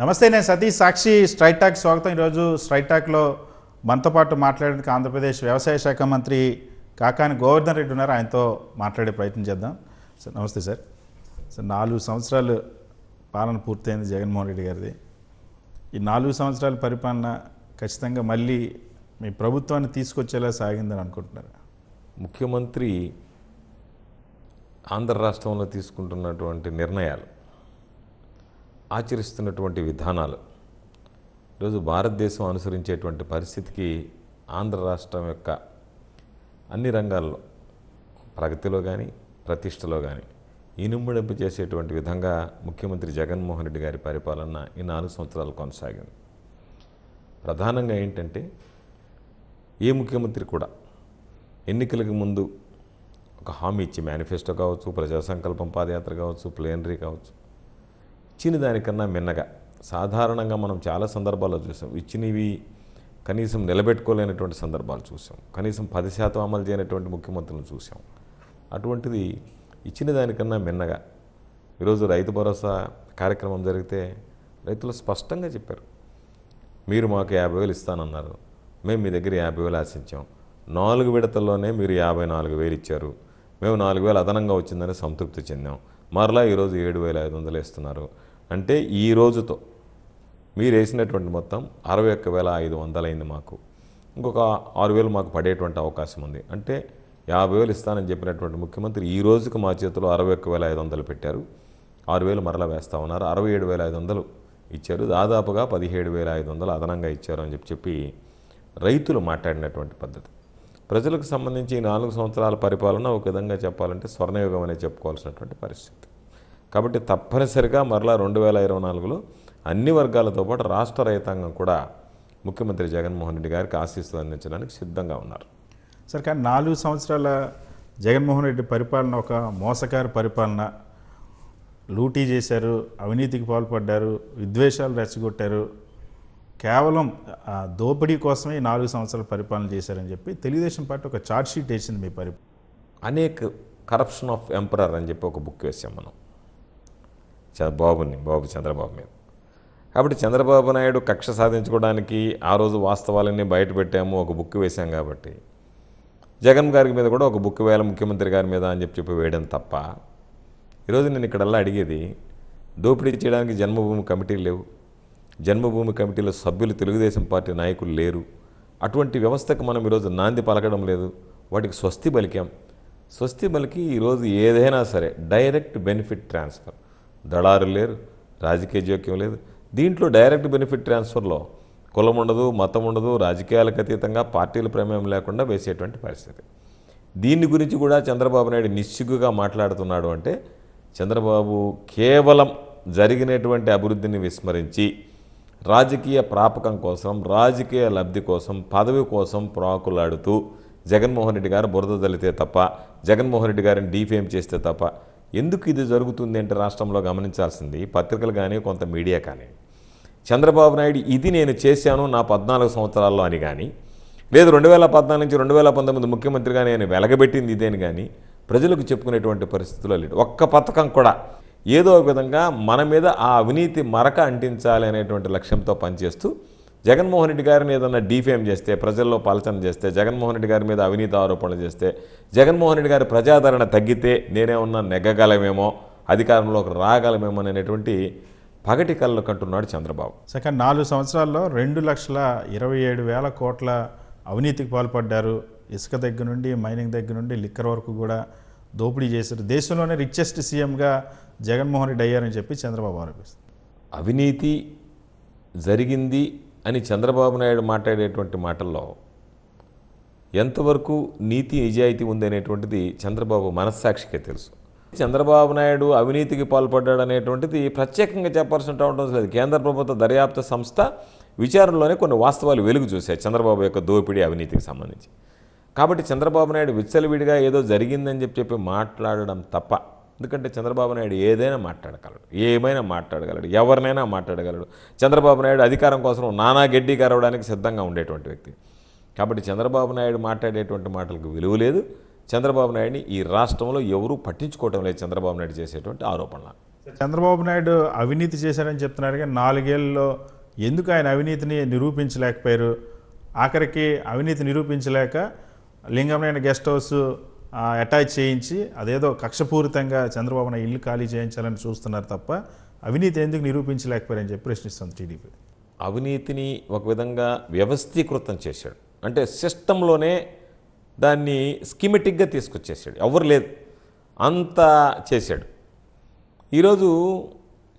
నమస్తే, నేను సతీష్. సాక్షి straight talk స్వాగతం. ఈరోజు స్ట్రైట్ టాక్లో మనతో పాటు మాట్లాడేందుకు ఆంధ్రప్రదేశ్ వ్యవసాయ శాఖ మంత్రి కాకాని గోవర్ధన్ రెడ్డి ఉన్నారు. ఆయనతో మాట్లాడే ప్రయత్నం చేద్దాం. సార్ నమస్తే. సార్ 4 సంవత్సరాలు పాలన పూర్తయింది జగన్మోహన్ రెడ్డి గారిది. ఈ 4 సంవత్సరాల పరిపాలన ఖచ్చితంగా మళ్ళీ మీ ప్రభుత్వాన్ని తీసుకొచ్చేలా సాగిందని అనుకుంటున్నారు? ముఖ్యమంత్రి ఆంధ్ర రాష్ట్రంలో తీసుకుంటున్నటువంటి నిర్ణయాలు, ఆచరిస్తున్నటువంటి విధానాలు, ఈరోజు భారతదేశం అనుసరించేటువంటి పరిస్థితికి ఆంధ్ర రాష్ట్రం యొక్క అన్ని రంగాల్లో ప్రగతిలో కానీ ప్రతిష్టలో కానీ ఇనుముడింపు చేసేటువంటి విధంగా ముఖ్యమంత్రి జగన్మోహన్ రెడ్డి గారి పరిపాలన ఈ 4 సంవత్సరాలు కొనసాగింది. ప్రధానంగా ఏంటంటే, ఏ ముఖ్యమంత్రి కూడా ఎన్నికలకు ముందు ఒక హామీ ఇచ్చి, మేనిఫెస్టో కావచ్చు, ప్రజా సంకల్పం పాదయాత్ర కావచ్చు, ప్లేనరీ కావచ్చు, ఇచ్చిన దానికన్నా మిన్నగా సాధారణంగా మనం చాలా సందర్భాల్లో చూసాం. ఇచ్చినవి కనీసం నిలబెట్టుకోలేనటువంటి సందర్భాలు చూసాం. కనీసం 10% అమలు చేయనటువంటి ముఖ్యమంత్రులను చూసాం. అటువంటిది ఇచ్చిన దానికన్నా మిన్నగా ఈరోజు రైతు భరోసా కార్యక్రమం జరిగితే రైతులు స్పష్టంగా చెప్పారు, మీరు మాకు 50,000 ఇస్తానన్నారు, మేము మీ దగ్గర 50,000 ఆశించాం, 4 విడతల్లోనే మీరు 54,000 ఇచ్చారు, మేము 4,000 అదనంగా వచ్చిందని సంతృప్తి చెందాం, మరలా ఈరోజు 7,500 ఇస్తున్నారు, అంటే ఈ రోజుతో మీరు వేసినటువంటి మొత్తం 61,500 అయింది, మాకు ఇంకొక 6,000 మాకు పడేటువంటి అవకాశం ఉంది, అంటే 50,000 ఇస్తానని చెప్పినటువంటి ముఖ్యమంత్రి ఈ రోజుకు మా చేతిలో 61,500 పెట్టారు, 6,000 మరలా వేస్తా ఉన్నారు, 67,500 ఇచ్చారు, దాదాపుగా 17,500 అదనంగా ఇచ్చారు అని చెప్పి రైతులు మాట్లాడినటువంటి పద్ధతి. ప్రజలకు సంబంధించి 4 సంవత్సరాల పరిపాలన ఒక విధంగా చెప్పాలంటే స్వర్ణయుగం అనే చెప్పుకోవాల్సినటువంటి పరిస్థితి. కాబట్టి తప్పనిసరిగా మరలా 2024లో అన్ని వర్గాలతో పాటు రాష్ట్ర రైతాంగం కూడా ముఖ్యమంత్రి జగన్మోహన్ రెడ్డి గారికి ఆశీస్సులు అందించడానికి సిద్ధంగా ఉన్నారు. సార్, కానీ 4 సంవత్సరాల జగన్మోహన్ రెడ్డి పరిపాలన ఒక మోసకారు పరిపాలన. లూటీ చేశారు, అవినీతికి పాల్పడ్డారు, విద్వేషాలు రెచ్చగొట్టారు, కేవలం దోపిడీ కోసమే 4 సంవత్సరాల పరిపాలన చేశారని చెప్పి తెలుగుదేశం పార్టీ ఒక ఛార్జ్షీట్ వేసింది. మీ అనేక కరప్షన్ ఆఫ్ ఎంపరర్ అని చెప్పి ఒక బుక్ వేసాం మనం చంద్రబాబు మీద. కాబట్టి చంద్రబాబు నాయుడు కక్ష సాధించుకోవడానికి ఆ రోజు వాస్తవాలన్నీ బయట పెట్టాము, ఒక బుక్ వేసాం. కాబట్టి జగన్ గారి మీద కూడా ఒక బుక్ వేయాలి, ముఖ్యమంత్రి గారి మీద అని చెప్పి వేయడం తప్ప. ఈరోజు నేను ఇక్కడల్లా అడిగేది, దోపిడీ చేయడానికి జన్మభూమి కమిటీలు లేవు, జన్మభూమి కమిటీలో సభ్యులు తెలుగుదేశం పార్టీ నాయకులు లేరు, అటువంటి వ్యవస్థకు మనం ఈరోజు నాంది పలకడం లేదు, వాటికి స్వస్తి పలికాం. స్వస్తి పలికి ఈరోజు ఏదైనా సరే డైరెక్ట్ బెనిఫిట్ ట్రాన్స్ఫర్, దళారు లేరు, రాజకీయ జోక్యం లేదు. దీంట్లో డైరెక్ట్ బెనిఫిట్ ట్రాన్స్ఫర్లో కులం ఉండదు, మతం ఉండదు, రాజకీయాలకు అతీతంగా పార్టీల ప్రమేయం లేకుండా వేసేటువంటి పరిస్థితి. దీని గురించి కూడా చంద్రబాబు నాయుడు నిస్సిగ్గుగా మాట్లాడుతున్నాడు అంటే, చంద్రబాబు కేవలం జరిగినటువంటి అభివృద్ధిని విస్మరించి రాజకీయ ప్రాపకం కోసం, రాజకీయ లబ్ధి కోసం, పదవి కోసం ప్రాకులాడుతూ జగన్మోహన్ రెడ్డి గారు బురద తల్లితే తప్ప, జగన్మోహన్ రెడ్డి గారిని డీఫేమ్ చేస్తే తప్ప. ఎందుకు ఇది జరుగుతుంది అంటే రాష్ట్రంలో గమనించాల్సింది పత్రికలు కానీ కొంత మీడియా కానీ, చంద్రబాబు నాయుడు ఇది నేను చేశాను నా 14 సంవత్సరాల్లో అని కానీ, లేదు 2014 నుంచి 2019 ముఖ్యమంత్రిగా నేను వెలగబెట్టింది ఇదేని కానీ ప్రజలకు చెప్పుకునేటువంటి పరిస్థితుల్లో లేదు. ఒక్క పథకం కూడా ఏదో ఒక విధంగా మన మీద ఆ అవినీతి మరక అంటించాలి అనేటువంటి లక్ష్యంతో పనిచేస్తూ, జగన్మోహన్ రెడ్డి గారిని ఏదన్నా డీఫేమ్ చేస్తే, ప్రజల్లో పలచన చేస్తే, జగన్మోహన్ రెడ్డి గారి మీద అవినీతి ఆరోపణలు చేస్తే, జగన్మోహన్ రెడ్డి గారి ప్రజాదరణ తగ్గితే నేనేమన్నా నెగ్గగలమేమో, అధికారంలోకి రాగలమేమో అనేటువంటి పగటి కళ్ళు కంటున్నాడు చంద్రబాబు. సరే, 4 సంవత్సరాల్లో 2,27,000 కోట్ల అవినీతికి పాల్పడ్డారు. ఇసుక దగ్గర నుండి, మైనింగ్ దగ్గర నుండి, లిక్కర్ వరకు కూడా దోపిడీ చేశారు. దేశంలోనే రిచెస్ట్ సీఎంగా జగన్మోహన్ రెడ్డి అయ్యారని చెప్పి చంద్రబాబు ఆరోపిస్తారు. అవినీతి జరిగింది అని చంద్రబాబు నాయుడు మాట్లాడేటువంటి మాటల్లో ఎంతవరకు నీతి నిజాయితీ ఉంది అనేటువంటిది చంద్రబాబు మనస్సాక్షికే తెలుసు. చంద్రబాబు నాయుడు అవినీతికి పాల్పడ్డాడు అనేటువంటిది ప్రత్యేకంగా చెప్పాల్సిన అవసరం లేదు. కేంద్ర ప్రభుత్వ దర్యాప్తు సంస్థ విచారణలోనే కొన్ని వాస్తవాలు వెలుగు చూశాయి చంద్రబాబు యొక్క దోపిడీ అవినీతికి సంబంధించి. కాబట్టి చంద్రబాబు నాయుడు విచ్చలవిడిగా ఏదో జరిగిందని చెప్పి మాట్లాడడం తప్ప, ఎందుకంటే చంద్రబాబు నాయుడు ఏదైనా మాట్లాడగలడు, ఏమైనా మాట్లాడగలడు, ఎవరినైనా మాట్లాడగలడు. చంద్రబాబు నాయుడు అధికారం కోసం నానా గడ్డి కరవడానికి సిద్ధంగా ఉండేటువంటి వ్యక్తి. కాబట్టి చంద్రబాబు నాయుడు మాట్లాడేటువంటి మాటలకు విలువ లేదు. చంద్రబాబు నాయుడిని ఈ రాష్ట్రంలో ఎవరూ పట్టించుకోవటం లేదు చంద్రబాబు నాయుడు చేసేటువంటి ఆరోపణలు. Chandrababu Naidu అవినీతి చేశారని చెప్తున్నారు కానీ 4 ఏళ్లలో ఎందుకు ఆయన అవినీతిని నిరూపించలేకపోయారు ఆఖరికి అవినీతి నిరూపించలేక లింగంనేని గెస్ట్ హౌస్ అటాచ్ చేయించి అదేదో కక్షపూరితంగా చంద్రబాబున ఇల్లు ఖాళీ చేయించాలని చూస్తున్నారు తప్ప అవినీతి ఎందుకు నిరూపించలేకపోయారని చెప్పి ప్రశ్నిస్తుంది టీడీపీ అవినీతిని ఒక విధంగా వ్యవస్థీకృతం చేశాడు అంటే సిస్టంలోనే దాన్ని స్కీమెటిక్గా తీసుకొచ్చేసాడు ఎవరు లేదు అంతా చేశాడు ఈరోజు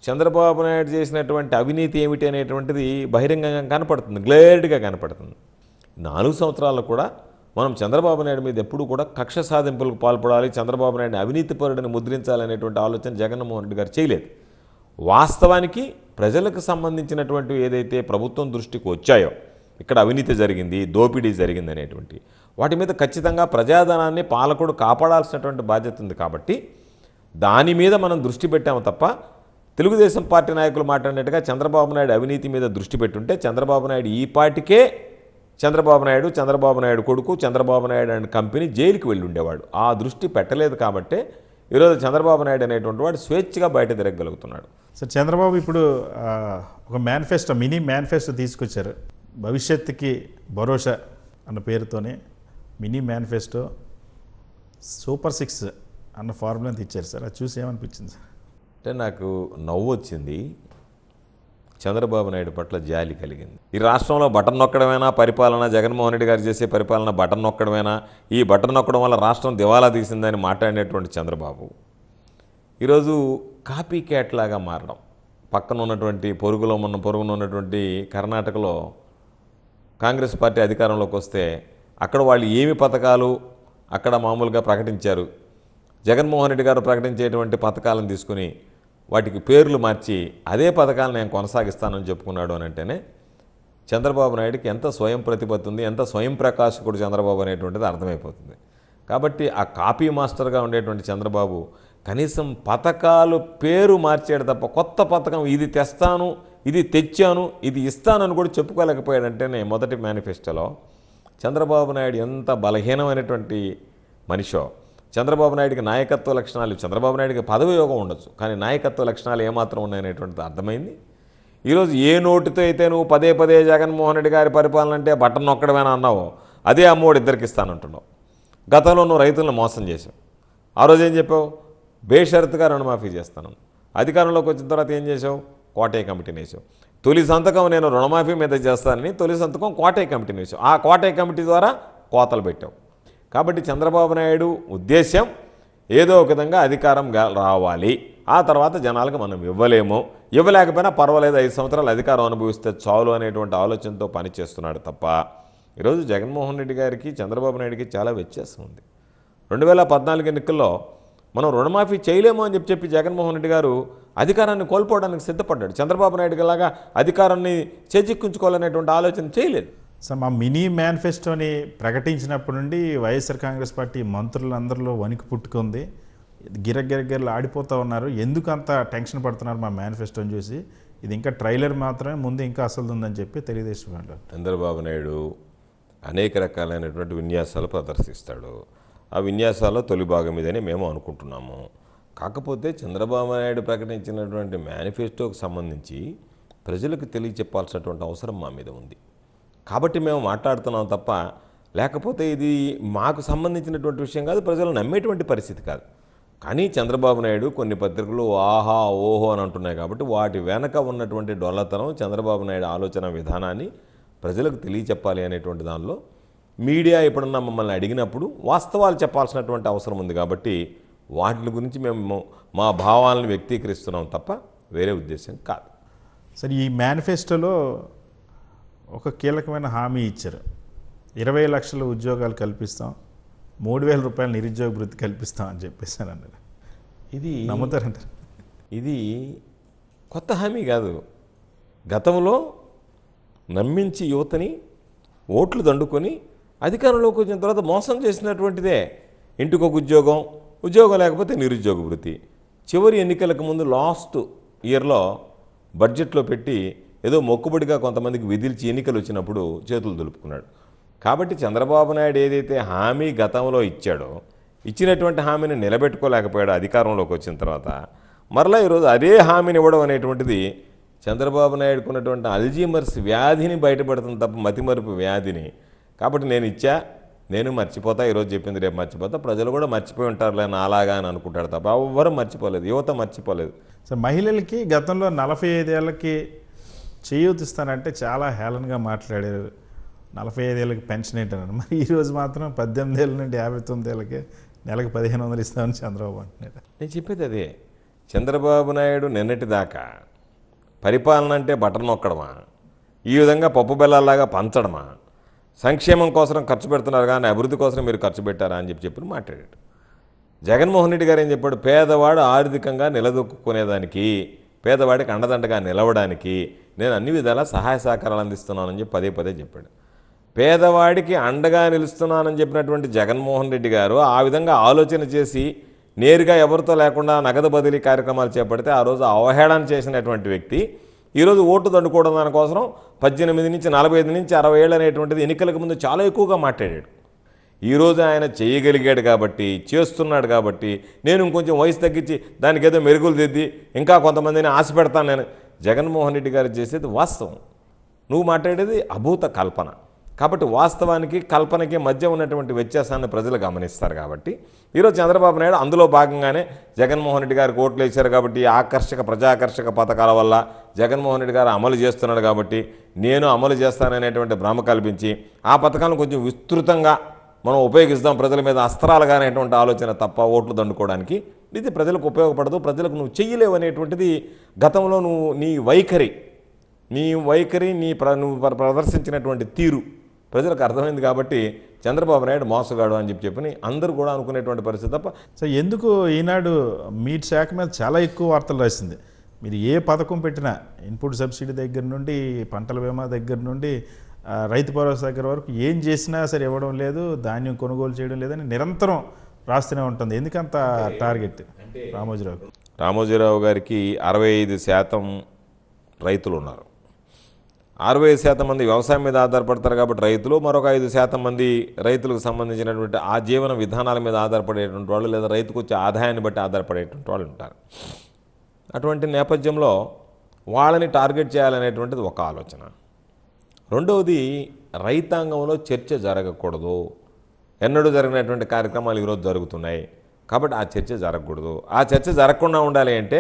చంద్రబాబు నాయుడు చేసినటువంటి అవినీతి ఏమిటి అనేటువంటిది బహిరంగంగా కనపడుతుంది గ్లేర్డ్గా కనపడుతుంది 4 సంవత్సరాల్లో కూడా మనం చంద్రబాబు నాయుడు మీద ఎప్పుడూ కూడా కక్ష సాధింపులకు పాల్పడాలి చంద్రబాబు నాయుడు అవినీతి పరుడిని ముద్రించాలనేటువంటి ఆలోచన జగన్మోహన్ రెడ్డి గారు చేయలేదు వాస్తవానికి ప్రజలకు సంబంధించినటువంటి ఏదైతే ప్రభుత్వం దృష్టికి వచ్చాయో ఇక్కడ అవినీతి జరిగింది దోపిడీ జరిగింది అనేటువంటి వాటి మీద ఖచ్చితంగా ప్రజాధనాన్ని పాలకుడు కాపాడాల్సినటువంటి బాధ్యత ఉంది కాబట్టి దాని మీద మనం దృష్టి పెట్టాము తప్ప తెలుగుదేశం పార్టీ నాయకులు మాట్లాడినట్టుగా చంద్రబాబు నాయుడు అవినీతి మీద దృష్టి పెట్టుంటే చంద్రబాబు నాయుడు ఈ పార్టీకే చంద్రబాబు నాయుడు కొడుకు చంద్రబాబు నాయుడు అండ్ కంపెనీ జైలుకి వెళ్ళి ఉండేవాడు ఆ దృష్టి పెట్టలేదు కాబట్టి ఈరోజు చంద్రబాబు నాయుడు అనేటువంటి వాడు స్వేచ్ఛగా బయట తిరగగలుగుతున్నాడు సార్ చంద్రబాబు ఇప్పుడు ఒక మేనిఫెస్టో మినీ మేనిఫెస్టో తీసుకొచ్చారు భవిష్యత్తుకి భరోసా అన్న పేరుతోనే మినీ మేనిఫెస్టో సూపర్ 6 అన్న ఫార్ములాని ఇచ్చారు సార్ అది చూసి ఏమనిపించింది సార్ అంటే నాకు నవ్వు వచ్చింది చంద్రబాబు నాయుడు పట్ల జాలి కలిగింది ఈ రాష్ట్రంలో బటన్ నొక్కడమేనా పరిపాలన జగన్మోహన్ రెడ్డి గారు చేసే పరిపాలన బటన్ నొక్కడమేనా ఈ బటన్ నొక్కడం వల్ల రాష్ట్రం దివాలా తీసిందని మాట్లాడినటువంటి చంద్రబాబు ఈరోజు కాపీ క్యాట్లాగా మారడం పక్కన ఉన్నటువంటి పొరుగున ఉన్నటువంటి కర్ణాటకలో కాంగ్రెస్ పార్టీ అధికారంలోకి వస్తే అక్కడ వాళ్ళు ఏమి పథకాలు అక్కడ మామూలుగా ప్రకటించారు జగన్మోహన్ రెడ్డి గారు ప్రకటించేటువంటి పథకాలను తీసుకుని వాటికి పేర్లు మార్చి అదే పథకాలను నేను కొనసాగిస్తానని చెప్పుకున్నాడు అని అంటేనే చంద్రబాబు నాయుడికి ఎంత స్వయం ప్రతిపత్తి ఉంది ఎంత స్వయం ప్రకాశకుడు చంద్రబాబు అనేటువంటిది అర్థమైపోతుంది కాబట్టి ఆ కాపీ మాస్టర్గా ఉండేటువంటి చంద్రబాబు కనీసం పథకాలు పేరు మార్చాడు తప్ప కొత్త పథకం ఇది తెస్తాను ఇది తెచ్చాను ఇది ఇస్తానని కూడా చెప్పుకోలేకపోయాడంటేనే మొదటి మేనిఫెస్టోలో చంద్రబాబు నాయుడు ఎంత బలహీనమైనటువంటి మనిషో చంద్రబాబు నాయుడికి నాయకత్వ లక్షణాలు చంద్రబాబు నాయుడికి పదవి యోగం ఉండొచ్చు కానీ నాయకత్వ లక్షణాలు ఏమాత్రం ఉన్నాయనేటువంటిది అర్థమైంది ఈరోజు ఏ నోటితో అయితే నువ్వు పదే జగన్మోహన్ రెడ్డి గారి పరిపాలన అంటే బటన్ నొక్కడమేనా అన్నావో అదే అమ్మఒడి ఇద్దరికి ఇస్తానంటున్నావు గతంలో నువ్వు రైతులను మోసం చేశావు ఆ రోజు ఏం చెప్పావు బేషరతుగా రుణమాఫీ చేస్తాను అధికారంలోకి వచ్చిన తర్వాత ఏం చేసావు కోటయ్య కమిటీని వేసావు తొలి సంతకం నేను రుణమాఫీ మీద చేస్తానని తొలి సంతకం కోటయ్య కమిటీని వేసావు ఆ కోటయ్య కమిటీ ద్వారా కోతలు పెట్టావు కాబట్టి చంద్రబాబు నాయుడు ఉద్దేశ్యం ఏదో ఒక విధంగా అధికారం రావాలి ఆ తర్వాత జనాలకు మనం ఇవ్వలేము ఇవ్వలేకపోయినా పర్వాలేదు 5 సంవత్సరాలు అధికారం అనుభవిస్తే చాలు అనేటువంటి ఆలోచనతో పనిచేస్తున్నాడు తప్ప ఈరోజు జగన్మోహన్ రెడ్డి గారికి చంద్రబాబు నాయుడికి చాలా వ్యత్యాసం ఉంది 2014 ఎన్నికల్లో మనం రుణమాఫీ చేయలేము అని చెప్పి జగన్మోహన్ రెడ్డి గారు అధికారాన్ని కోల్పోవడానికి సిద్ధపడ్డాడు చంద్రబాబు నాయుడు లాగా అధికారాన్ని చేజిక్కుంచుకోవాలనేటువంటి ఆలోచన చేయలేదు సార్ మా మినీ మేనిఫెస్టోని ప్రకటించినప్పటి నుండి వైఎస్ఆర్ కాంగ్రెస్ పార్టీ మంత్రులందరిలో వణికి పుట్టుకుంది గిరగిరగిరలు ఆడిపోతూ ఉన్నారు ఎందుకు అంత టెన్షన్ పడుతున్నారు మా మేనిఫెస్టోని చూసి ఇది ఇంకా ట్రైలర్ మాత్రమే ముందు ఇంకా అసలు ఉందని చెప్పి తెలుగుదేశం అంటారు చంద్రబాబు నాయుడు అనేక రకాలైనటువంటి విన్యాసాలు ప్రదర్శిస్తాడు ఆ విన్యాసాల్లో తొలి భాగం ఇదని మేము అనుకుంటున్నాము కాకపోతే చంద్రబాబు నాయుడు ప్రకటించినటువంటి మేనిఫెస్టోకి సంబంధించి ప్రజలకు తెలియచెప్పాల్సినటువంటి అవసరం మా మీద ఉంది కాబట్టి మేము మాట్లాడుతున్నాం తప్ప లేకపోతే ఇది మాకు సంబంధించినటువంటి విషయం కాదు ప్రజలు నమ్మేటువంటి పరిస్థితి కాదు కానీ చంద్రబాబు నాయుడు కొన్ని పత్రికలు ఆహా ఓహో అని అంటున్నాయి కాబట్టి వాటి వెనక ఉన్నటువంటి డొల్లతనం చంద్రబాబు నాయుడు ఆలోచన విధానాన్ని ప్రజలకు తెలియచెప్పాలి అనేటువంటి దానిలో మీడియా ఎప్పుడన్నా మమ్మల్ని అడిగినప్పుడు వాస్తవాలు చెప్పాల్సినటువంటి అవసరం ఉంది కాబట్టి వాటి గురించి మేము మా భావాలను వ్యక్తీకరిస్తున్నాం తప్ప వేరే ఉద్దేశం కాదు సరే ఈ మేనిఫెస్టోలో ఒక కీలకమైన హామీ ఇచ్చారు 20 లక్షల ఉద్యోగాలు కల్పిస్తాం 3,000 రూపాయలు నిరుద్యోగ వృత్తి కల్పిస్తాం అని చెప్పేసానండి ఇది నమ్ముతారంటారు ఇది కొత్త హామీ కాదు గతంలో నమ్మించి యువతని ఓట్లు దండుకొని అధికారంలోకి వచ్చిన తర్వాత మోసం చేసినటువంటిదే ఇంటికి ఒక ఉద్యోగం ఉద్యోగం లేకపోతే నిరుద్యోగ వృత్తి చివరి ఎన్నికలకు ముందు లాస్ట్ ఇయర్లో బడ్జెట్లో పెట్టి ఏదో మొక్కుబడిగా కొంతమందికి విధిల్చి ఎన్నికలు వచ్చినప్పుడు చేతులు దులుపుకున్నాడు కాబట్టి చంద్రబాబు నాయుడు ఏదైతే హామీ గతంలో ఇచ్చాడో ఇచ్చినటువంటి హామీని నిలబెట్టుకోలేకపోయాడు అధికారంలోకి వచ్చిన తర్వాత మరలా ఈరోజు అదే హామీని ఇవ్వడం అనేటువంటిది చంద్రబాబు నాయుడుకు ఉన్నటువంటి అల్జీమర్స్ వ్యాధిని బయటపడుతుంది తప్ప మతిమరుపు వ్యాధిని. కాబట్టి నేను ఇచ్చా, నేను మర్చిపోతా, ఈరోజు చెప్పింది రేపు మర్చిపోతా, ప్రజలు కూడా మర్చిపోయి ఉంటారులే అలాగా అని అనుకుంటాడు తప్ప ఎవ్వరూ మర్చిపోలేదు, యువత మర్చిపోలేదు. సో మహిళలకి గతంలో 45 ఏళ్ళకి చేయూతిస్తానంటే చాలా హేళనగా మాట్లాడారు, 45 ఏళ్ళకి పెన్షన్ ఏంటన్నారు. మరి ఈరోజు మాత్రం 18 ఏళ్ళ నుండి 59 ఏళ్ళకి నెలకు 1500 ఇస్తామని చంద్రబాబు అంటున్నాడు. నేను చెప్పేది అదే. చంద్రబాబు నాయుడు నిన్నటిదాకా పరిపాలన అంటే బటన్ నొక్కడమా, ఈ విధంగా పప్పు బెల్లాలాగా పంచడమా, సంక్షేమం కోసం ఖర్చు పెడుతున్నారు కానీ అభివృద్ధి కోసం మీరు ఖర్చు పెట్టారా అని చెప్పి మాట్లాడాడు. జగన్మోహన్ రెడ్డి గారు ఏం చెప్పాడు? పేదవాడు ఆర్థికంగా నిలదొక్కునేదానికి, పేదవాడికి అండదండగా నిలవడానికి నేను అన్ని విధాలా సహాయ సహకారాలు అందిస్తున్నానని చెప్పి పదే పదే చెప్పాడు. పేదవాడికి అండగా నిలుస్తున్నానని చెప్పినటువంటి జగన్మోహన్ రెడ్డి గారు ఆ విధంగా ఆలోచన చేసి నేరుగా ఎవరితో లేకుండా నగదు బదిలీ కార్యక్రమాలు చేపడితే ఆ రోజు అవహేళన చేసినటువంటి వ్యక్తి ఈరోజు ఓటు దండుకోవడం దానికోసం 18 నుంచి 45 నుంచి 60 ఏళ్ళు అనేటువంటిది ఎన్నికలకు ముందు చాలా ఎక్కువగా మాట్లాడాడు. ఈరోజు ఆయన చేయగలిగాడు కాబట్టి, చేస్తున్నాడు కాబట్టి, నేను ఇంకొంచెం వయసు తగ్గించి దానికి ఏదో మెరుగులు దిద్ది ఇంకా కొంతమందిని ఆశ పెడతాను నేను. జగన్మోహన్ రెడ్డి గారు చేసేది వాస్తవం, నువ్వు మాట్లాడేది అభూత కల్పన. కాబట్టి వాస్తవానికి కల్పనకి మధ్య ఉన్నటువంటి వ్యత్యాసాన్ని ప్రజలు గమనిస్తారు. కాబట్టి ఈరోజు చంద్రబాబు నాయుడు అందులో భాగంగానే జగన్మోహన్ రెడ్డి గారికి ఓట్లు వేశారు కాబట్టి ఆకర్షక ప్రజాకర్షక పథకాల వల్ల జగన్మోహన్ రెడ్డి గారు అమలు చేస్తున్నాడు కాబట్టి నేను అమలు చేస్తాననేటువంటి భ్రమ కల్పించి ఆ పథకాలను కొంచెం విస్తృతంగా మనం ఉపయోగిస్తాం ప్రజల మీద అస్త్రాలుగా అనేటువంటి ఆలోచన తప్ప ఓట్లు దండుకోవడానికి ఇది ప్రజలకు ఉపయోగపడదు, ప్రజలకు నువ్వు చెయ్యలేవు అనేటువంటిది గతంలో నువ్వు నీ వైఖరి నువ్వు ప్రదర్శించినటువంటి తీరు ప్రజలకు అర్థమైంది. కాబట్టి చంద్రబాబు నాయుడు మోసగాడు అని చెప్పని అందరూ కూడా అనుకునేటువంటి పరిస్థితి తప్ప. సో ఎందుకు ఈనాడు మీ శాఖ మీద చాలా ఎక్కువ వార్తలు రాసింది? మీరు ఏ పథకం పెట్టినా ఇన్పుట్ సబ్సిడీ దగ్గర నుండి, పంటల బీమా దగ్గర నుండి, రైతు భరోసా దగ్గర వరకు ఏం చేసినా సరే ఇవ్వడం లేదు, ధాన్యం కొనుగోలు చేయడం లేదని నిరంతరం రాస్తూనే ఉంటుంది. ఎందుకంత టార్గెట్? రామోజీరావు గారికి 65% రైతులు ఉన్నారు, 60% మంది వ్యవసాయం మీద ఆధారపడతారు కాబట్టి రైతులు, మరొక 5% మంది రైతులకు సంబంధించినటువంటి ఆ జీవన విధానాల మీద ఆధారపడేటువంటి వాళ్ళు లేదా రైతుకు వచ్చే ఆదాయాన్ని బట్టి ఆధారపడేటువంటి వాళ్ళు ఉంటారు. అటువంటి నేపథ్యంలో వాళ్ళని టార్గెట్ చేయాలనేటువంటిది ఒక ఆలోచన. రెండవది, రైతాంగంలో చర్చ జరగకూడదు, ఎన్నడూ జరిగినటువంటి కార్యక్రమాలు ఈరోజు జరుగుతున్నాయి కాబట్టి ఆ చర్చ జరగకూడదు. ఆ చర్చ జరగకుండా ఉండాలి అంటే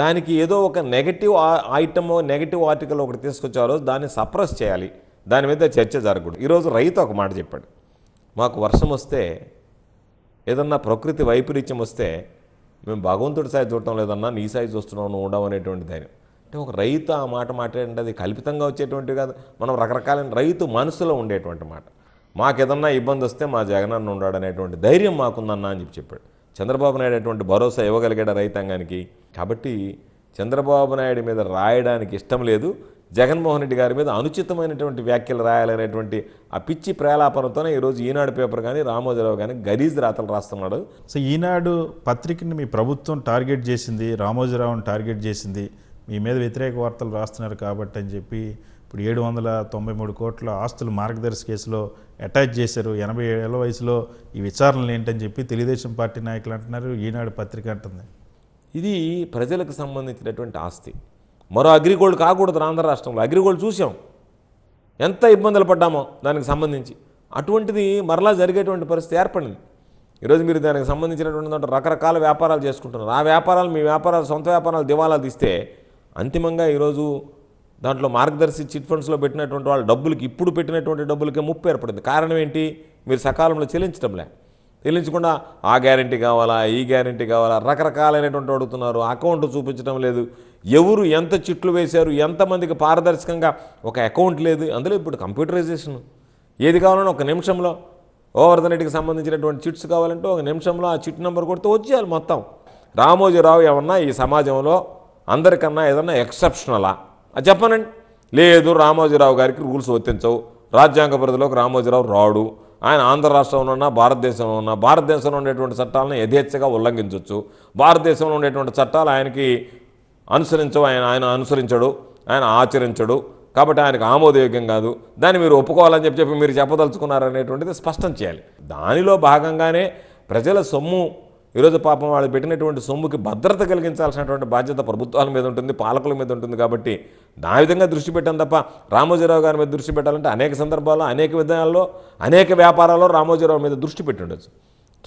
దానికి ఏదో ఒక నెగటివ్ ఐటమ్, నెగటివ్ ఆర్టికల్ ఒకటి తీసుకొచ్చారో దాన్ని సప్రెస్ చేయాలి, దాని మీద చర్చ జరగకూడదు. ఈరోజు రైతు ఒక మాట చెప్పాడు, మాకు వర్షం వస్తే, ఏదన్నా ప్రకృతి వైపరీత్యం వస్తే మేము భగవంతుడి సాయి చూడటం లేదన్నా నీ సాయి చూస్తున్నాం, నువ్వు ఉండవు అనేటువంటి ధైర్యం. అంటే ఒక రైతు ఆ మాట మాట్లాడంటే అది కల్పితంగా వచ్చేటువంటివి కాదు, మనం రకరకాలైన రైతు మనసులో ఉండేటువంటి మాట. మాకేదన్నా ఇబ్బంది వస్తే మా జగనన్న ఉన్నాడు అనేటువంటి ధైర్యం మాకుందన్నా అని చెప్పాడు. చంద్రబాబు నాయుడు అటువంటి భరోసా ఇవ్వగలిగాడు రైతాంగానికి. కాబట్టి చంద్రబాబు నాయుడు మీద రాయడానికి ఇష్టం లేదు, జగన్మోహన్ రెడ్డి గారి మీద అనుచితమైనటువంటి వ్యాఖ్యలు రాయాలనేటువంటి ఆ పిచ్చి ప్రేలాపనతోనే ఈరోజు ఈనాడు పేపర్ కానీ రామోజీరావు కానీ గలీజ్ రాతలు రాస్తున్నాడు. సో ఈనాడు పత్రికని మీ ప్రభుత్వం టార్గెట్ చేసింది, రామోజీరావుని టార్గెట్ చేసింది, మీ మీద వ్యతిరేక వార్తలు రాస్తున్నారు కాబట్టి అని చెప్పి ఇప్పుడు 793 కోట్ల ఆస్తులు మార్గదర్శి కేసులో అటాచ్ చేశారు. 80 ఏళ్ల వయసులో ఈ విచారణలు ఏంటని చెప్పి తెలుగుదేశం పార్టీ నాయకులు అంటున్నారు, ఈనాడు పత్రిక అంటుంది. ఇది ప్రజలకు సంబంధించినటువంటి ఆస్తి. మరో అగ్రిగోల్డ్ కాకూడదు ఆంధ్ర రాష్ట్రంలో. అగ్రిగోల్డ్ చూసాం, ఎంత ఇబ్బందులు పడ్డామో దానికి సంబంధించి. అటువంటిది మరలా జరిగేటువంటి పరిస్థితి ఏర్పడింది. ఈరోజు మీరు దానికి సంబంధించినటువంటి రకరకాల వ్యాపారాలు చేసుకుంటున్నారు. ఆ వ్యాపారాలు మీ వ్యాపారాలు, సొంత వ్యాపారాలు దివాలాలు తీస్తే అంతిమంగా ఈరోజు దాంట్లో మార్గదర్శి చిట్ ఫండ్స్లో పెట్టినటువంటి వాళ్ళ డబ్బులకి, ఇప్పుడు పెట్టినటువంటి డబ్బులకే ముప్పు ఏర్పడింది. కారణం ఏంటి? మీరు సకాలంలో చెల్లించడంలే. చెల్లించకుండా ఆ గ్యారంటీ కావాలా, ఈ గ్యారంటీ కావాలా, రకరకాలైనటువంటి అడుగుతున్నారు, అకౌంట్ చూపించడం లేదు, ఎవరు ఎంత చిట్లు వేశారు, ఎంతమందికి పారదర్శకంగా ఒక అకౌంట్ లేదు. అందులో ఇప్పుడు కంప్యూటరైజేషన్, ఏది కావాలని ఒక నిమిషంలో, ఓవర్ధన్ రెడ్డికి సంబంధించినటువంటి చిట్స్ కావాలంటే ఒక నిమిషంలో ఆ చిట్ నెంబర్ కొడితే వచ్చేయాలి మొత్తం. రామోజీరావు ఏమన్నా ఈ సమాజంలో అందరికన్నా ఏదన్నా ఎక్సెప్షనలా అది చెప్పనండి. లేదు, రామోజీరావు గారికి రూల్స్ వర్తించవు, రాజ్యాంగ పరిధిలోకి రామోజీరావు రాడు, ఆయన ఆంధ్ర రాష్ట్రంలో ఉన్న, భారతదేశంలో ఉన్న, భారతదేశంలో ఉండేటువంటి చట్టాలను యథేచ్ఛగా ఉల్లంఘించవచ్చు, భారతదేశంలో ఉండేటువంటి చట్టాలు ఆయనకి అనుసరించవు, ఆయన అనుసరించడు, ఆయన ఆచరించడు, కాబట్టి ఆయనకు ఆమోదయోగ్యం కాదు, దాన్ని మీరు ఒప్పుకోవాలని చెప్పి మీరు చెప్పదలుచుకున్నారనేటువంటిది స్పష్టం చేయాలి. దానిలో భాగంగానే ప్రజల సొమ్ము ఈరోజు పాపం వాళ్ళు పెట్టినటువంటి సొమ్ముకి భద్రత కలిగించాల్సినటువంటి బాధ్యత ప్రభుత్వాల మీద ఉంటుంది, పాలకుల మీద ఉంటుంది. కాబట్టి ఆ విధంగా దృష్టి పెట్టాం తప్ప రామోజీరావు గారి మీద దృష్టి పెట్టాలంటే అనేక సందర్భాల్లో, అనేక విధానాల్లో, అనేక వ్యాపారాల్లో రామోజీరావు మీద దృష్టి పెట్టుండొచ్చు.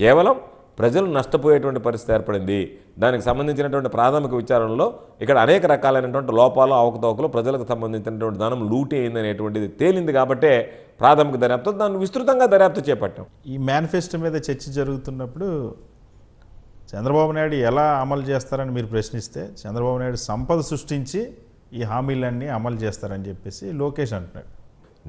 కేవలం ప్రజలు నష్టపోయేటువంటి పరిస్థితి ఏర్పడింది. దానికి సంబంధించినటువంటి ప్రాథమిక విచారణలో ఇక్కడ అనేక రకాలైనటువంటి లోపాలు, అవకతవకలు, ప్రజలకు సంబంధించినటువంటి ధనం లూటీ అయిందనేటువంటిది తేలింది. కాబట్టే ప్రాథమిక దర్యాప్తు దాన్ని విస్తృతంగా దర్యాప్తు చేపట్టాం. ఈ మేనిఫెస్టో మీద చర్చ జరుగుతున్నప్పుడు చంద్రబాబు నాయుడు ఎలా అమలు చేస్తారని మీరు ప్రశ్నిస్తే, చంద్రబాబు నాయుడు సంపద సృష్టించి ఈ హామీలన్నీ అమలు చేస్తారని చెప్పేసి లోకేష్ అంటున్నాడు.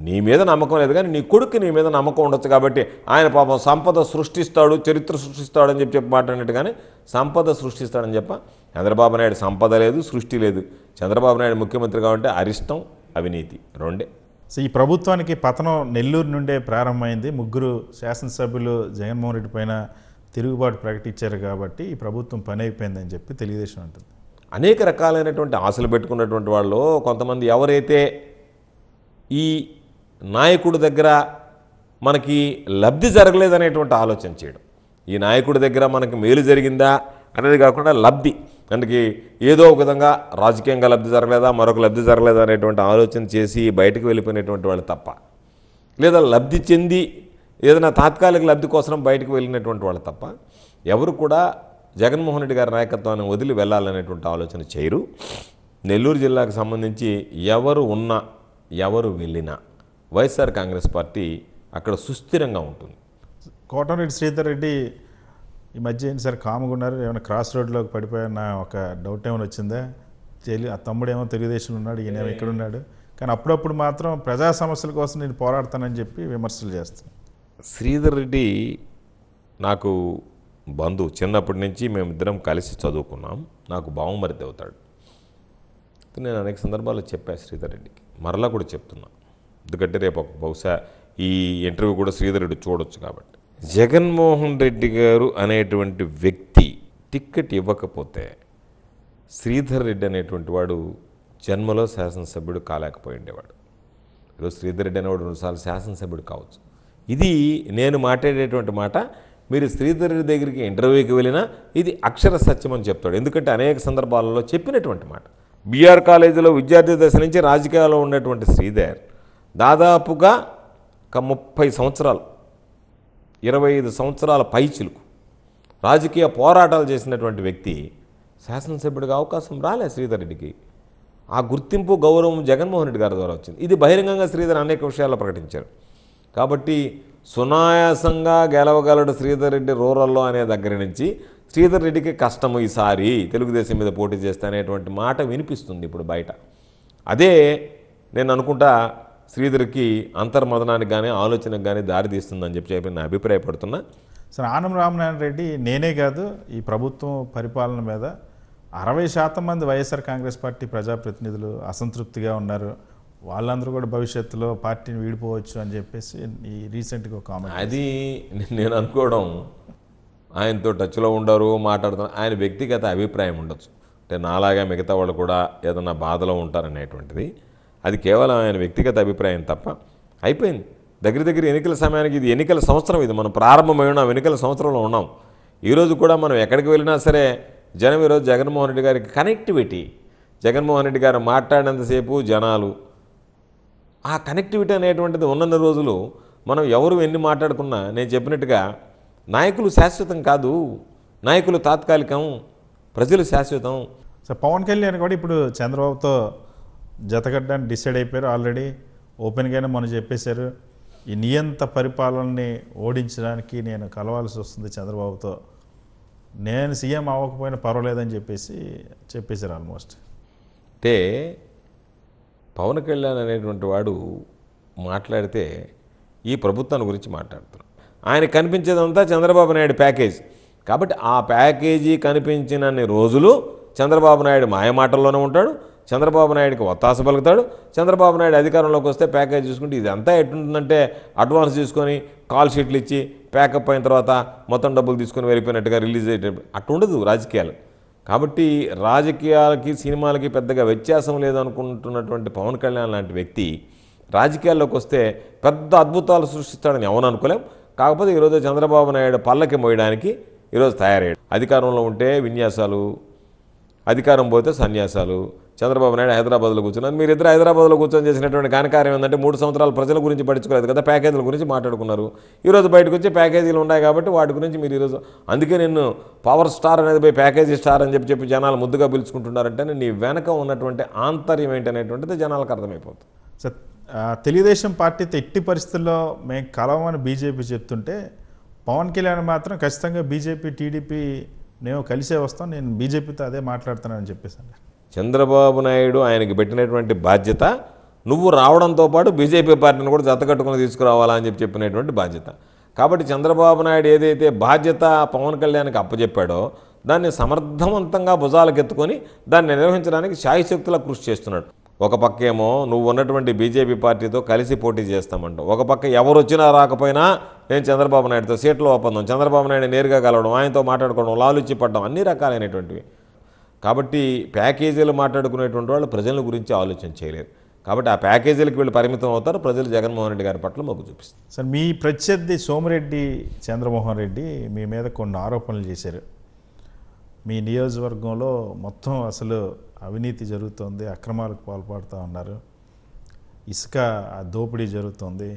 నీ మీద నమ్మకం లేదు కానీ నీ కొడుకు నీ మీద నమ్మకం ఉండొచ్చు కాబట్టి ఆయన పాపం సంపద సృష్టిస్తాడు, చరిత్ర సృష్టిస్తాడని చెప్పి మాట్లాడినట్టు. కానీ సంపద సృష్టిస్తాడని చెప్ప చంద్రబాబు నాయుడు సంపద లేదు, సృష్టి లేదు. చంద్రబాబు నాయుడు ముఖ్యమంత్రిగా ఉంటే అరిష్టం, అవినీతి రెండే. సో ఈ ప్రభుత్వానికి పతనం నెల్లూరు నుండే ప్రారంభమైంది. ముగ్గురు శాసనసభ్యులు జగన్మోహన్ రెడ్డి పైన తిరుగుబాటు ప్రకటించారు కాబట్టి ఈ ప్రభుత్వం పని అయిపోయిందని చెప్పి తెలుగుదేశం అంటుంది. అనేక రకాలైనటువంటి ఆశలు పెట్టుకున్నటువంటి వాళ్ళు కొంతమంది ఎవరైతే ఈ నాయకుడి దగ్గర మనకి లబ్ధి జరగలేదనేటువంటి ఆలోచన చేయడం, ఈ నాయకుడి దగ్గర మనకి మేలు జరిగిందా అనేది కాకుండా లబ్ధి, మనకి ఏదో ఒక విధంగా రాజకీయంగా లబ్ధి జరగలేదా, మరొక లబ్ధి జరగలేదా అనేటువంటి ఆలోచన చేసి బయటకు వెళ్ళిపోయినటువంటి వాళ్ళు తప్ప, లేదా లబ్ధి చెంది ఏదైనా తాత్కాలిక లబ్ధి కోసం బయటకు వెళ్ళినటువంటి వాళ్ళు తప్ప ఎవరు కూడా జగన్మోహన్ రెడ్డి గారి నాయకత్వాన్ని వదిలి వెళ్ళాలనేటువంటి ఆలోచన చేయరు. నెల్లూరు జిల్లాకు సంబంధించి ఎవరు ఉన్నా, ఎవరు వెళ్ళినా వైఎస్ఆర్ కాంగ్రెస్ పార్టీ అక్కడ సుస్థిరంగా ఉంటుంది. కోటమిరెడ్డి శ్రీధర్ రెడ్డి ఈ మధ్య ఏంటిసారి కామ్గా ఉన్నారు, ఏమైనా క్రాస్ రోడ్లోకి పడిపోయా నా ఒక డౌట్ ఏమైనా వచ్చిందా? ఆ తమ్ముడేమో తెలుగుదేశంలో ఉన్నాడు, ఈయనేమో ఇక్కడ ఉన్నాడు. కానీ అప్పుడప్పుడు మాత్రం ప్రజా సమస్యల కోసం నేను పోరాడతానని చెప్పి విమర్శలు చేస్తాను. శ్రీధర్ రెడ్డి నాకు బంధువు, చిన్నప్పటి నుంచి మేమిద్దరం కలిసి చదువుకున్నాం. నాకు బావమరిది అవుతాడు. నేను అనేక సందర్భాల్లో చెప్పాను శ్రీధర్ రెడ్డికి, మరలా కూడా చెప్తున్నా. ఎందుకంటే రేపు బహుశా ఈ ఇంటర్వ్యూ కూడా శ్రీధర్ రెడ్డి చూడొచ్చు కాబట్టి, జగన్మోహన్ రెడ్డి గారు అనేటువంటి వ్యక్తి టిక్కెట్ ఇవ్వకపోతే శ్రీధర్ రెడ్డి అనేటువంటి వాడు జన్మలో శాసనసభ్యుడు కాలేకపోయి ఉండేవాడు. ఈరోజు శ్రీధర్ రెడ్డి అనేవాడు 2 సార్లు శాసనసభ్యుడు కావచ్చు. ఇది నేను మాట్లాడేటువంటి మాట. మీరు శ్రీధర్ రెడ్డి దగ్గరికి ఇంటర్వ్యూకి వెళ్ళినా ఇది అక్షర సత్యమని చెప్తాడు. ఎందుకంటే అనేక సందర్భాలలో చెప్పినటువంటి మాట. బీఆర్ కాలేజీలో విద్యార్థి దశ నుంచి రాజకీయాల్లో ఉన్నటువంటి శ్రీధర్ దాదాపుగా ఒక 30 సంవత్సరాలు, 25 సంవత్సరాల పైచిలుకు రాజకీయ పోరాటాలు చేసినటువంటి వ్యక్తి. శాసనసభ్యుడికి అవకాశం రాలే శ్రీధర్ రెడ్డికి. ఆ గుర్తింపు, గౌరవం జగన్మోహన్ రెడ్డి గారి ద్వారా వచ్చింది. ఇది బహిరంగంగా శ్రీధర్ అనేక విషయాల్లో ప్రకటించారు. కాబట్టి సునాయాసంగా గెలవగలడు శ్రీధర్ రెడ్డి రూరల్లో అనే దగ్గర నుంచి శ్రీధర్ రెడ్డికి కష్టము ఈసారి తెలుగుదేశం మీద పోటీ చేస్తే అనేటువంటి మాట వినిపిస్తుంది ఇప్పుడు బయట. అదే నేను అనుకుంటా శ్రీధర్కి అంతర్మదనానికి కానీ ఆలోచనకు కానీ దారితీస్తుందని చెప్పి నేను అభిప్రాయపడుతున్నా. సరే, ఆనం రామనారాయణ రెడ్డి నేనే కాదు ఈ ప్రభుత్వం పరిపాలన మీద 60% మంది వైఎస్ఆర్ కాంగ్రెస్ పార్టీ ప్రజాప్రతినిధులు అసంతృప్తిగా ఉన్నారు, వాళ్ళందరూ కూడా భవిష్యత్తులో పార్టీని వీడిపోవచ్చు అని చెప్పేసి ఈ రీసెంట్గా కామెంట్. అది నేను అనుకోవడం, ఆయనతో టచ్లో ఉండరు, మాట్లాడుతున్నారు, ఆయన వ్యక్తిగత అభిప్రాయం ఉండొచ్చు. అంటే నాలాగా మిగతా వాళ్ళు కూడా ఏదన్నా బాధలో ఉంటారనేటువంటిది అది కేవలం ఆయన వ్యక్తిగత అభిప్రాయం తప్ప. అయిపోయింది దగ్గర దగ్గర ఎన్నికల సమయానికి. ఇది ఎన్నికల సంవత్సరం, ఇది మనం ప్రారంభమై ఉన్నాం, ఎన్నికల సంవత్సరంలో ఉన్నాం. ఈరోజు కూడా మనం ఎక్కడికి వెళ్ళినా సరే జనం ఈరోజు జగన్మోహన్ రెడ్డి గారికి కనెక్టివిటీ, జగన్మోహన్ రెడ్డి గారు మాట్లాడినంతసేపు జనాలు ఆ కనెక్టివిటీ అనేటువంటిది ఉన్నన్ని రోజులు మనం ఎవరు ఎన్ని మాట్లాడుకున్నా నేను చెప్పినట్టుగా నాయకులు శాశ్వతం కాదు, నాయకులు తాత్కాలికం, ప్రజలు శాశ్వతం. సో పవన్ కళ్యాణ్ కూడా ఇప్పుడు చంద్రబాబుతో జతకట్టడానికి డిసైడ్ అయిపోయారు. ఆల్రెడీ ఓపెన్గానే మనం చెప్పేశారు, ఈ నియంత పరిపాలనని ఓడించడానికి నేను కలవాల్సి వస్తుంది చంద్రబాబుతో, నేను సీఎం అవ్వకపోయినా పర్వాలేదని చెప్పేశారు ఆల్మోస్ట్. అంటే పవన్ కళ్యాణ్ అనేటువంటి వాడు మాట్లాడితే ఈ ప్రభుత్వాన్ని గురించి మాట్లాడుతున్నాడు. ఆయన కనిపించేదంతా చంద్రబాబు నాయుడు ప్యాకేజ్ కాబట్టి ఆ ప్యాకేజీ కనిపించినన్ని రోజులు చంద్రబాబు నాయుడు మాయమాటల్లోనే ఉంటాడు, చంద్రబాబు నాయుడికి ఒత్తాస పలుకుతాడు, చంద్రబాబు నాయుడు అధికారంలోకి వస్తే ప్యాకేజ్ చూసుకుంటే ఇదంతా ఎట్టుంటుందంటే అడ్వాన్స్ తీసుకొని కాల్ షీట్లు ఇచ్చి ప్యాకప్ అయిన తర్వాత మొత్తం డబ్బులు తీసుకొని వెళ్ళిపోయినట్టుగా రిలీజ్ అయ్యేటప్పుడు అట్టుండదు రాజకీయాలు. కాబట్టి రాజకీయాలకి సినిమాలకి పెద్దగా వ్యత్యాసం లేదనుకుంటున్నటువంటి పవన్ కళ్యాణ్ లాంటి వ్యక్తి రాజకీయాల్లోకి వస్తే పెద్ద అద్భుతాలు సృష్టిస్తాడని ఎవరు అనుకోలేం. కాకపోతే ఈరోజు చంద్రబాబు నాయుడు పల్లకి మోయడానికి ఈరోజు తయారయ్యాడు. అధికారంలో ఉంటే విన్యాసాలు, అధికారం పోతే సన్యాసాలు. చంద్రబాబు నాయుడు హైదరాబాద్లో కూర్చున్నారు. మీరిద్దరు హైదరాబాద్లో కూర్చొని చేసినటువంటి కానకార్యం ఏంటంటే 3 సంవత్సరాలు ప్రజల గురించి పట్టించుకోలేదు కదా, ప్యాకేజీల గురించి మాట్లాడుకున్నారు. ఈరోజు బయటకు వచ్చి ప్యాకేజీలు ఉన్నాయి కాబట్టి వాటి గురించి మీరు ఈరోజు అందుకే నేను పవర్ స్టార్ అనేది పోయి ప్యాకేజీ స్టార్ అని చెప్పి జనాలు ముద్దుగా పిలుచుకుంటున్నారంటే నీ వెనక ఉన్నటువంటి ఆంతర్యం ఏంటనేటువంటిది జనాలకు అర్థమైపోతుంది. సార్, తెలుగుదేశం పార్టీతో ఎట్టి పరిస్థితుల్లో మేము కలవమని బీజేపీ చెప్తుంటే పవన్ కళ్యాణ్ మాత్రం ఖచ్చితంగా బీజేపీ టీడీపీ మేము కలిసే వస్తాం, నేను బీజేపీతో అదే మాట్లాడుతున్నానని చెప్పేసాను. చంద్రబాబు నాయుడు ఆయనకి పెట్టినటువంటి బాధ్యత నువ్వు రావడంతో పాటు బీజేపీ పార్టీని కూడా జతకట్టుకుని తీసుకురావాలా అని చెప్పినటువంటి బాధ్యత. కాబట్టి చంద్రబాబు నాయుడు ఏదైతే బాధ్యత పవన్ కళ్యాణ్కి అప్పచెప్పాడో దాన్ని సమర్థవంతంగా భుజాలకెత్తుకొని దాన్ని నిర్వహించడానికి శాయశక్తులా కృషి చేస్తున్నాడు. ఒక పక్కేమో నువ్వు ఉన్నటువంటి బీజేపీ పార్టీతో కలిసి పోటీ చేస్తామంటావు, ఒక పక్క ఎవరు వచ్చినా రాకపోయినా నేను చంద్రబాబు నాయుడుతో సీట్ల ఒప్పందం, చంద్రబాబు నాయుడు నేరుగా కలవడం, ఆయనతో మాట్లాడుకోవడం, లాలుచ్చి పడడం, అన్ని రకాలైనటువంటివి. కాబట్టి ప్యాకేజీలు మాట్లాడుకునేటువంటి వాళ్ళు ప్రజల గురించి ఆలోచన చేయలేరు. కాబట్టి ఆ ప్యాకేజీలకు వీళ్ళు పరిమితం అవుతారు. ప్రజలు జగన్మోహన్ రెడ్డి గారి పట్ల మొగ్గు చూపిస్తారు. సార్, మీ ప్రత్యర్థి సోమిరెడ్డి చంద్రమోహన్ రెడ్డి మీ మీద కొన్ని ఆరోపణలు చేశారు. మీ నియోజకవర్గంలో మొత్తం అసలు అవినీతి జరుగుతుంది, అక్రమాలకు పాల్పడుతూ ఉన్నారు, ఇసుక దోపిడీ జరుగుతుంది,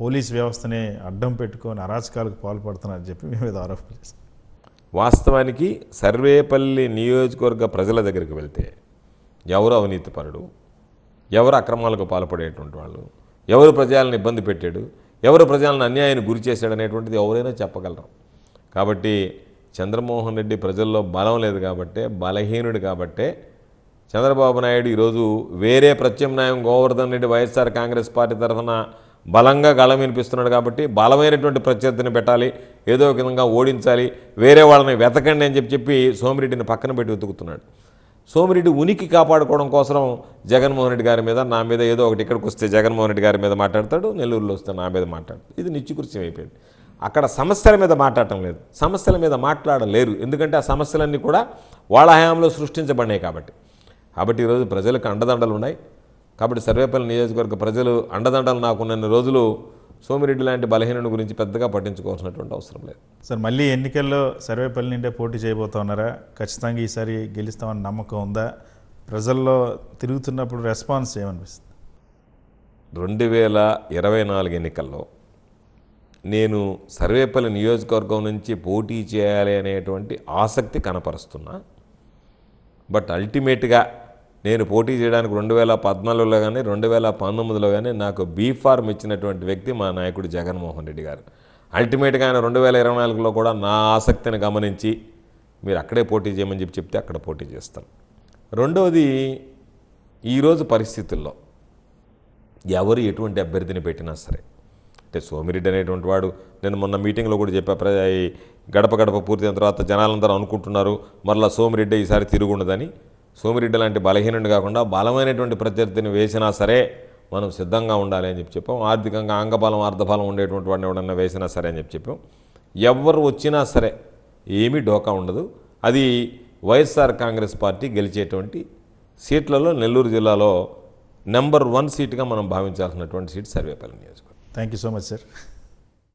పోలీస్ వ్యవస్థని అడ్డం పెట్టుకొని అరాచకాలకు పాల్పడుతున్నారని చెప్పి మీ మీద ఆరోపణలు చేశారు. వాస్తవానికి సర్వేపల్లి నియోజకవర్గ ప్రజల దగ్గరికి వెళ్తే ఎవరు అవినీతి పరుడు, ఎవరు అక్రమాలకు పాల్పడేటువంటి వాళ్ళు, ఎవరు ప్రజలను ఇబ్బంది పెట్టాడు, ఎవరు ప్రజలను అన్యాయానికి గురి చేశాడు అనేటువంటిది ఎవరైనా చెప్పగలరు. కాబట్టి చంద్రమోహన్ రెడ్డి ప్రజల్లో బలం లేదు కాబట్టే, బలహీనుడు కాబట్టే చంద్రబాబు నాయుడు ఈరోజు వేరే ప్రత్యామ్నాయం గోవర్ధన్ రెడ్డి వైఎస్ఆర్ కాంగ్రెస్ పార్టీ తరఫున బలంగా గళం వినిపిస్తున్నాడు. కాబట్టి బలమైనటువంటి ప్రత్యర్థిని పెట్టాలి, ఏదో ఒక విధంగా ఓడించాలి, వేరే వాళ్ళని వెతకండి అని చెప్పి సోమిరెడ్డిని పక్కన పెట్టి వెతుకుతున్నాడు. సోమిరెడ్డి ఉనికి కాపాడుకోవడం కోసం జగన్మోహన్ రెడ్డి గారి మీద, నా మీద ఏదో ఒకటి, ఇక్కడికి వస్తే జగన్మోహన్ రెడ్డి గారి మీద మాట్లాడతాడు, నెల్లూరులో వస్తే నా మీద మాట్లాడతాడు. ఇది నిత్యకృత్యం అయిపోయింది. అక్కడ సమస్యల మీద మాట్లాడటం లేదు, సమస్యల మీద మాట్లాడలేరు. ఎందుకంటే ఆ సమస్యలన్నీ కూడా వాళ్ళ హయాంలో సృష్టించబడినాయి కాబట్టి. కాబట్టి ఈరోజు ప్రజలకు అండదండలు ఉన్నాయి. కాబట్టి సర్వేపల్లి నియోజకవర్గ ప్రజలు అండదండలు నాకున్న రోజులు సోమిరెడ్డి లాంటి బలహీనుడి గురించి పెద్దగా పట్టించుకోవాల్సినటువంటి అవసరం లేదు. సార్, మళ్ళీ ఎన్నికల్లో సర్వేపల్లి నుండే పోటీ చేయబోతా ఉన్నారా? ఖచ్చితంగా ఈసారి గెలుస్తామని నమ్మకం ఉందా? ప్రజల్లో తిరుగుతున్నప్పుడు రెస్పాన్స్ ఏమనిపిస్తుంది? 2024 ఎన్నికల్లో నేను సర్వేపల్లి నియోజకవర్గం నుంచి పోటీ చేయాలి అనేటువంటి ఆసక్తి కనపరుస్తున్నా. బట్ అల్టిమేట్గా నేను పోటీ చేయడానికి 2014లో కానీ 2019లో కానీ నాకు బీఫార్మ్ ఇచ్చినటువంటి వ్యక్తి మా నాయకుడు జగన్మోహన్ రెడ్డి గారు. అల్టిమేట్గా ఆయన 2024లో కూడా నా ఆసక్తిని గమనించి మీరు అక్కడే పోటీ చేయమని చెప్తే అక్కడ పోటీ చేస్తాను. రెండవది, ఈరోజు పరిస్థితుల్లో ఎవరు ఎటువంటి అభ్యర్థిని పెట్టినా సరే, అంటే సోమిరెడ్డి అనేటువంటి వాడు, నేను మొన్న మీటింగ్లో కూడా చెప్పా, గడప పూర్తయిన తర్వాత జనాలందరూ అనుకుంటున్నారు మరలా సోమిరెడ్డి ఈసారి తిరుగుండదని. సోమిరెడ్డి లాంటి బలహీనుడు కాకుండా బలమైనటువంటి ప్రత్యర్థిని వేసినా సరే మనం సిద్ధంగా ఉండాలి అని చెప్పాం. ఆర్థికంగా అంగబలం అర్ధబలం ఉండేటువంటి వాడిని ఎవడన్నా వేసినా సరే అని చెప్పాం. ఎవరు వచ్చినా సరే ఏమీ డోకా ఉండదు. అది వైఎస్ఆర్ కాంగ్రెస్ పార్టీ గెలిచేటువంటి సీట్లలో నెల్లూరు జిల్లాలో #1 సీటుగా మనం భావించాల్సినటువంటి సీట్ సర్వేపల్లి నియోజకవర్గం. Thank you so much sir.